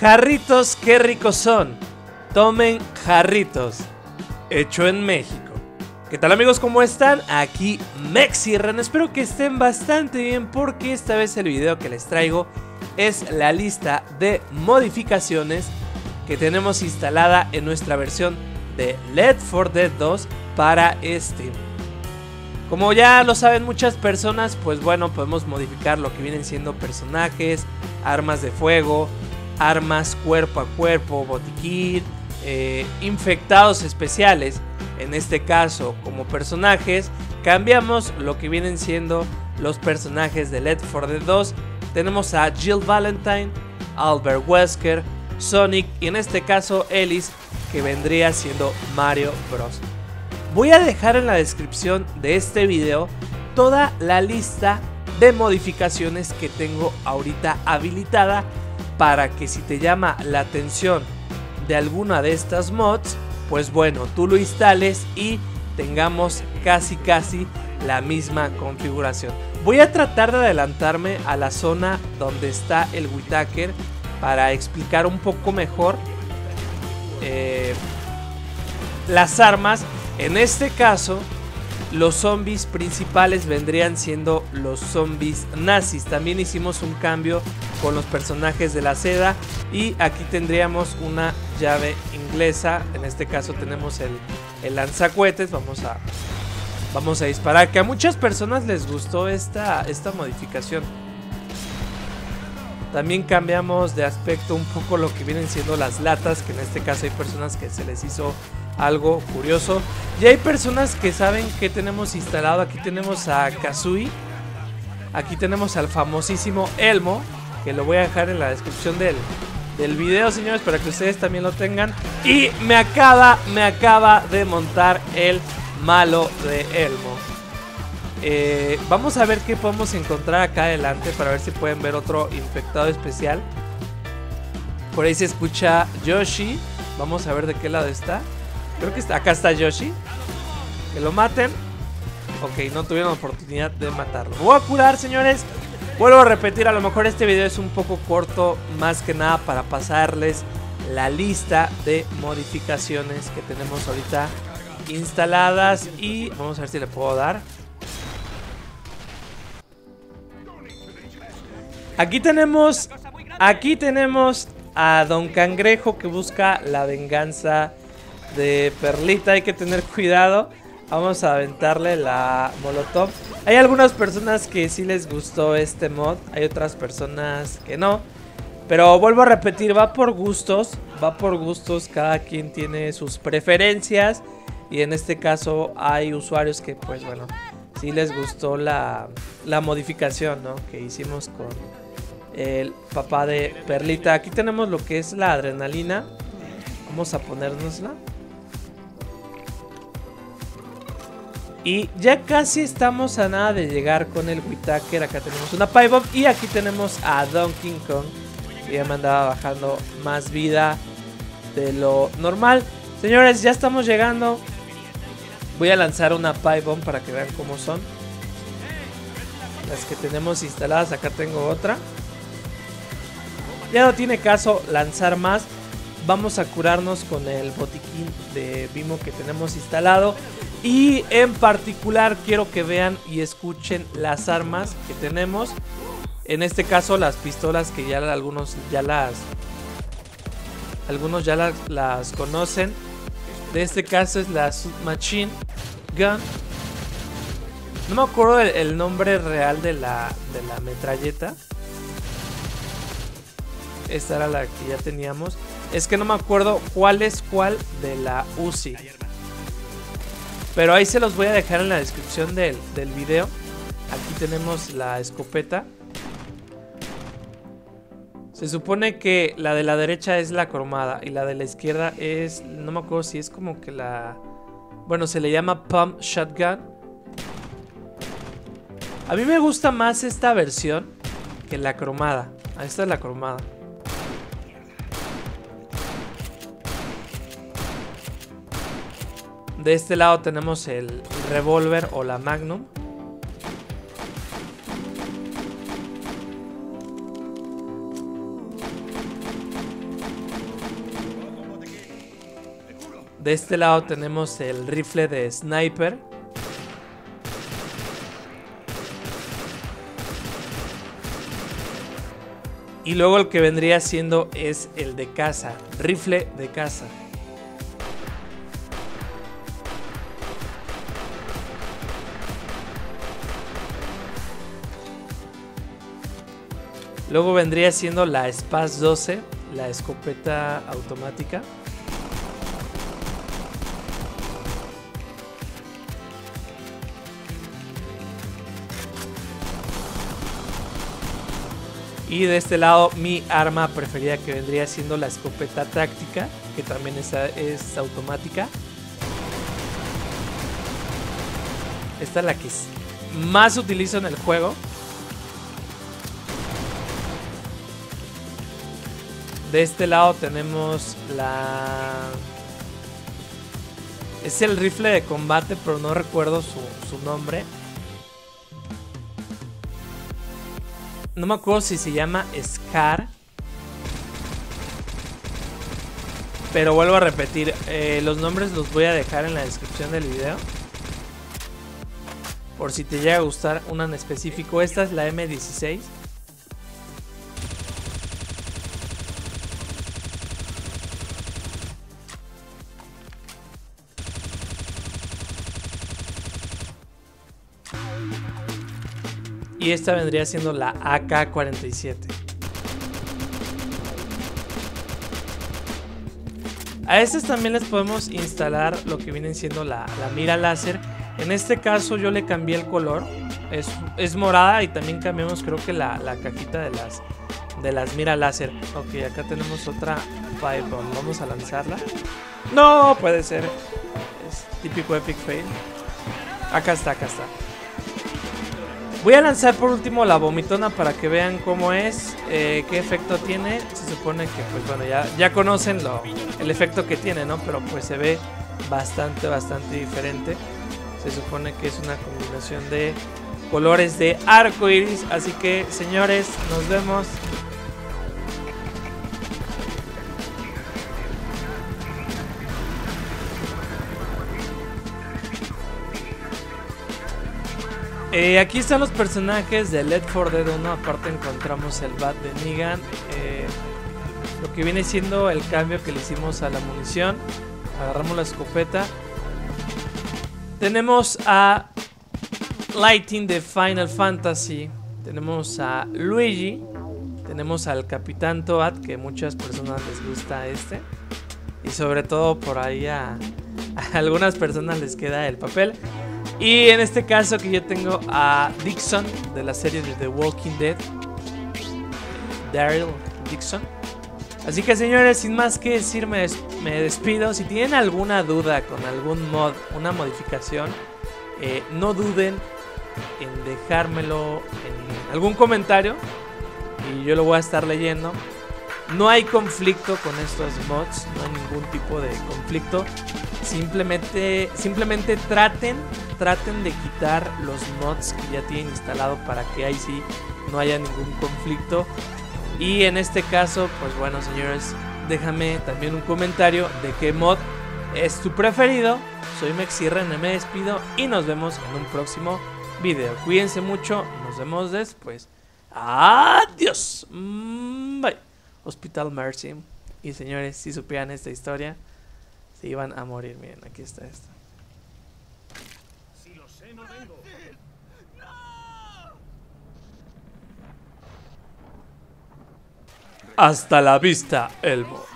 Jarritos, qué ricos son. Tomen jarritos. Hecho en México. ¿Qué tal, amigos? ¿Cómo están? Aquí Mexirene. Espero que estén bastante bien, porque esta vez el video que les traigo es la lista de modificaciones que tenemos instalada en nuestra versión de Led 4 Dead 2 para Steam. Como ya lo saben muchas personas, pues bueno, podemos modificar lo que vienen siendo personajes, armas de fuego, armas cuerpo a cuerpo, botiquín, infectados especiales. En este caso, como personajes, cambiamos lo que vienen siendo los personajes de Left 4 Dead 2. Tenemos a Jill Valentine, Albert Wesker, Sonic y en este caso Ellis, que vendría siendo Mario Bros. Voy a dejar en la descripción de este video toda la lista de modificaciones que tengo ahorita habilitada, para que si te llama la atención de alguna de estas mods, pues bueno, tú lo instales y tengamos casi la misma configuración. Voy a tratar de adelantarme a la zona donde está el Whitaker para explicar un poco mejor las armas. En este caso, los zombies principales vendrían siendo los zombies nazis. También hicimos un cambio con los personajes de la seda y aquí tendríamos una llave inglesa. En este caso tenemos el lanzacohetes. Vamos a disparar, que a muchas personas les gustó esta modificación. También cambiamos de aspecto un poco lo que vienen siendo las latas, que en este caso hay personas que se les hizo algo curioso. Y hay personas que saben que tenemos instalado. Aquí tenemos a Kazui. Aquí tenemos al famosísimo Elmo, que lo voy a dejar en la descripción del video, señores, para que ustedes también lo tengan. Y me acaba de montar el malo de Elmo. Vamos a ver qué podemos encontrar acá adelante, para ver si pueden ver otro infectado especial. Por ahí se escucha Yoshi. Vamos a ver de qué lado está. Creo que acá está Yoshi. Que lo maten. Ok, no tuvieron oportunidad de matarlo. Me voy a curar, señores. Vuelvo a repetir, a lo mejor este video es un poco corto, más que nada para pasarles la lista de modificaciones que tenemos ahorita instaladas. Y vamos a ver si le puedo dar. Aquí tenemos a Don Cangrejo, que busca la venganza de Perlita. Hay que tener cuidado. Vamos a aventarle la molotov. Hay algunas personas que sí les gustó este mod, hay otras personas que no, pero vuelvo a repetir, va por gustos, cada quien tiene sus preferencias. Y en este caso hay usuarios que, pues bueno, sí les gustó la modificación, ¿no?, que hicimos con el papá de Perlita. Aquí tenemos lo que es la adrenalina. Vamos a ponérnosla. Y ya casi estamos a nada de llegar con el Whitaker. Acá tenemos una pipe bomb. Y aquí tenemos a Donkey Kong, que ya me andaba bajando más vida de lo normal. Señores, ya estamos llegando. Voy a lanzar una pipe bomb para que vean cómo son las que tenemos instaladas. Acá tengo otra. Ya no tiene caso lanzar más. Vamos a curarnos con el botiquín de Bimo que tenemos instalado. Y en particular quiero que vean y escuchen las armas que tenemos. En este caso las pistolas, que ya algunos ya las conocen. De este caso es la Submachine Gun. No me acuerdo el nombre real de la metralleta. Esta era la que ya teníamos. Es que no me acuerdo cuál es cuál de la Uzi, pero ahí se los voy a dejar en la descripción del video. Aquí tenemos la escopeta. Se supone que la de la derecha es la cromada y la de la izquierda es... no me acuerdo si es como que la... bueno, se le llama Pump Shotgun. A mí me gusta más esta versión que la cromada. Esta es la cromada. De este lado tenemos el revólver o la magnum. De este lado tenemos el rifle de sniper. Y luego el que vendría siendo es el de caza, rifle de caza. Luego vendría siendo la SPAS-12, la escopeta automática. Y de este lado mi arma preferida, que vendría siendo la escopeta táctica, que también es automática. Esta es la que más utilizo en el juego. De este lado tenemos la... Es el rifle de combate, pero no recuerdo su nombre. No me acuerdo si se llama Scar. Pero vuelvo a repetir, los nombres los voy a dejar en la descripción del video, por si te llega a gustar una en específico. Esta es la M16. Y esta vendría siendo la AK-47. A estas también les podemos instalar lo que vienen siendo la mira láser. En este caso yo le cambié el color. Es morada, y también cambiamos creo que la cajita de las mira láser. Ok, acá tenemos otra Python. Vamos a lanzarla. No puede ser. Es típico epic fail. Acá está, acá está. Voy a lanzar por último la vomitona para que vean cómo es, qué efecto tiene. Se supone que, pues bueno, ya conocen el efecto que tiene, ¿no? Pero pues se ve bastante diferente. Se supone que es una combinación de colores de arco iris. Así que, señores, nos vemos. Aquí están los personajes de Led 4 Dead 1. Aparte encontramos el bat de Negan, lo que viene siendo el cambio que le hicimos a la munición. Agarramos la escopeta. Tenemos a Lightning de Final Fantasy. Tenemos a Luigi. Tenemos al Capitán Toad, que muchas personas les gusta este. Y sobre todo por ahí a algunas personas les queda el papel. Y en este caso que yo tengo a Dixon de la serie de The Walking Dead, Daryl Dixon. Así que, señores, sin más que decir me despido. Si tienen alguna duda con algún mod, una modificación, no duden en dejármelo en algún comentario y yo lo voy a estar leyendo. No hay conflicto con estos mods, no hay ningún tipo de conflicto. Simplemente traten de quitar los mods que ya tienen instalado para que ahí sí no haya ningún conflicto. Y en este caso, pues bueno, señores, déjame también un comentario de qué mod es tu preferido. Soy Mexirene, me despido y nos vemos en un próximo video. Cuídense mucho, nos vemos después. Adiós. Bye. Hospital Mercy. Y señores, si supieran esta historia, se iban a morir. Miren, aquí está esta. Si lo sé, no vengo. ¡No! Hasta la vista, Elmo.